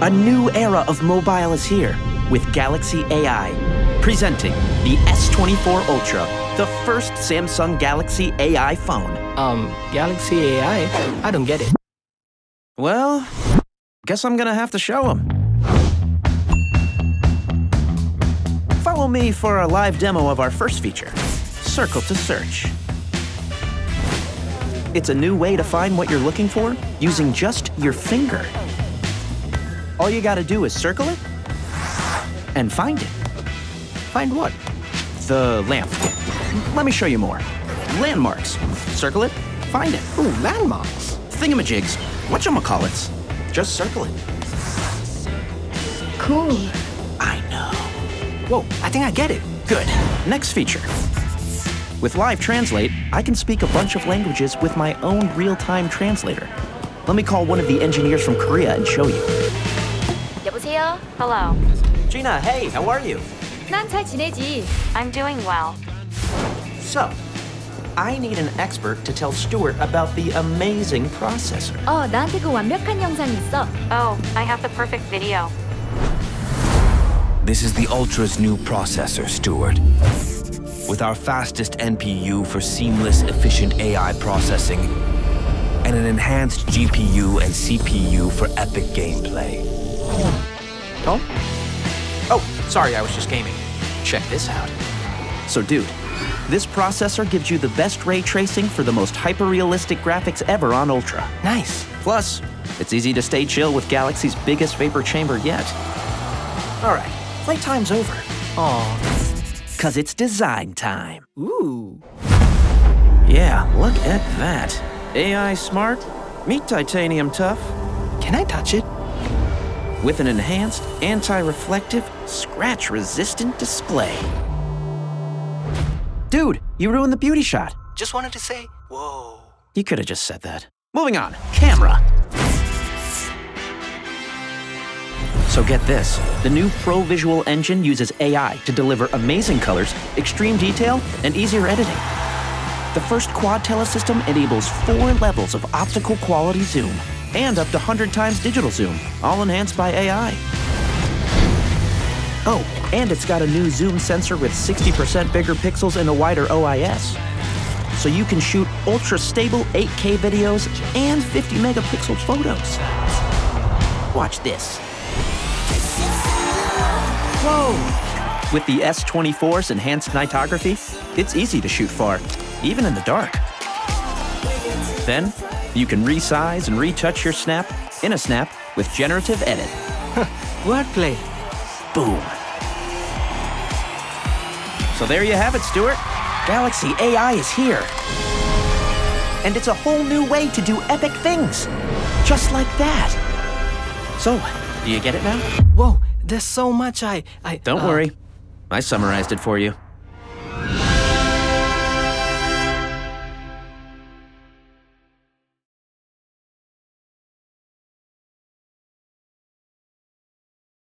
A new era of mobile is here with Galaxy AI, presenting the S24 Ultra, the first Samsung Galaxy AI phone. Galaxy AI? I don't get it. Well, guess I'm gonna have to show him. Follow me for a live demo of our first feature, Circle to Search. It's a new way to find what you're looking for using just your finger. All you gotta do is circle it and find it. Find what? The lamp. Let me show you more. Landmarks. Circle it, find it. Ooh, landmarks. Thingamajigs. Whatchamacallits. Just circle it. Cool. I know. Whoa, I think I get it. Good. Next feature. With Live Translate, I can speak a bunch of languages with my own real-time translator. Let me call one of the engineers from Korea and show you. 여보세요? Hello. Gina, hey, how are you? 난 잘 지내지. I'm doing well. So, I need an expert to tell Stuart about the amazing processor. 나한테 그 완벽한 영상이 있어. Oh, I have the perfect video. This is the Ultra's new processor, Stuart. With our fastest NPU for seamless, efficient AI processing, and an enhanced GPU and CPU for epic gameplay. Oh? Oh, sorry, I was just gaming. Check this out. So dude, this processor gives you the best ray tracing for the most hyper-realistic graphics ever on Ultra. Nice. Plus, it's easy to stay chill with Galaxy's biggest vapor chamber yet. All right, playtime's over. Aw. 'Cause it's design time. Ooh. Yeah, look at that. AI smart, meet titanium tough. Can I touch it? With an enhanced, anti-reflective, scratch-resistant display. Dude, you ruined the beauty shot. Just wanted to say, whoa. You could have just said that. Moving on, camera. So get this, the new Pro Visual Engine uses AI to deliver amazing colors, extreme detail, and easier editing. The first Quad Tele system enables 4 levels of optical quality zoom, and up to 100 times digital zoom, all enhanced by AI. Oh, and it's got a new zoom sensor with 60% bigger pixels and a wider OIS. So you can shoot ultra-stable 8K videos and 50-megapixel photos. Watch this. Whoa! With the S24's enhanced nightography, it's easy to shoot far, even in the dark. Then, you can resize and retouch your snap in a snap with Generative Edit. Wordplay. Boom. So there you have it, Stuart. Galaxy AI is here. And it's a whole new way to do epic things. Just like that. So, do you get it now? Whoa, there's so much I... Don't worry. I summarized it for you.